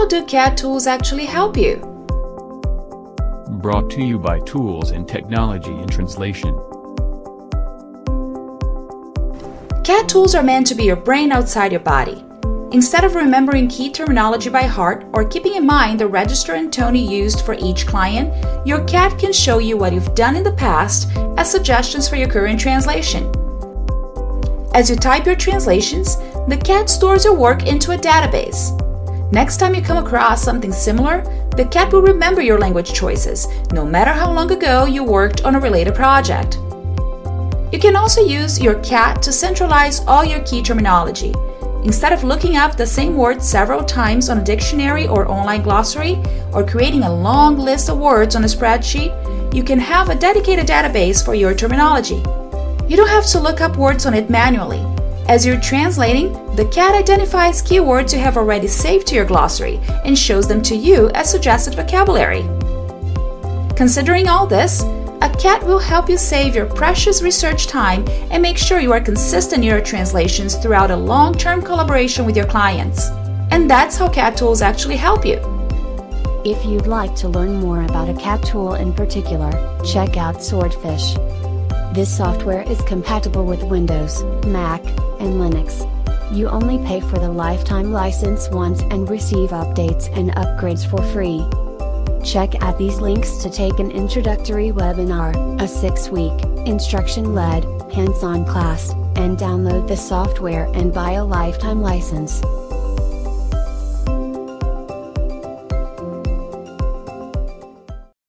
How do CAT tools actually help you? Brought to you by Tools and Technology in Translation. CAT tools are meant to be your brain outside your body. Instead of remembering key terminology by heart or keeping in mind the register and tone you used for each client, your CAT can show you what you've done in the past as suggestions for your current translation. As you type your translations, the CAT stores your work into a database. Next time you come across something similar, the CAT will remember your language choices, no matter how long ago you worked on a related project. You can also use your CAT to centralize all your key terminology. Instead of looking up the same word several times on a dictionary or online glossary, or creating a long list of words on a spreadsheet, you can have a dedicated database for your terminology. You don't have to look up words on it manually. As you're translating, the CAT identifies keywords you have already saved to your glossary and shows them to you as suggested vocabulary. Considering all this, a CAT will help you save your precious research time and make sure you are consistent in your translations throughout a long-term collaboration with your clients. And that's how CAT tools actually help you. If you'd like to learn more about a CAT tool in particular, check out Swordfish. This software is compatible with Windows, Mac, and Linux. You only pay for the lifetime license once and receive updates and upgrades for free. Check out these links to take an introductory webinar, a 6-week, instruction-led, hands-on class, and download the software and buy a lifetime license.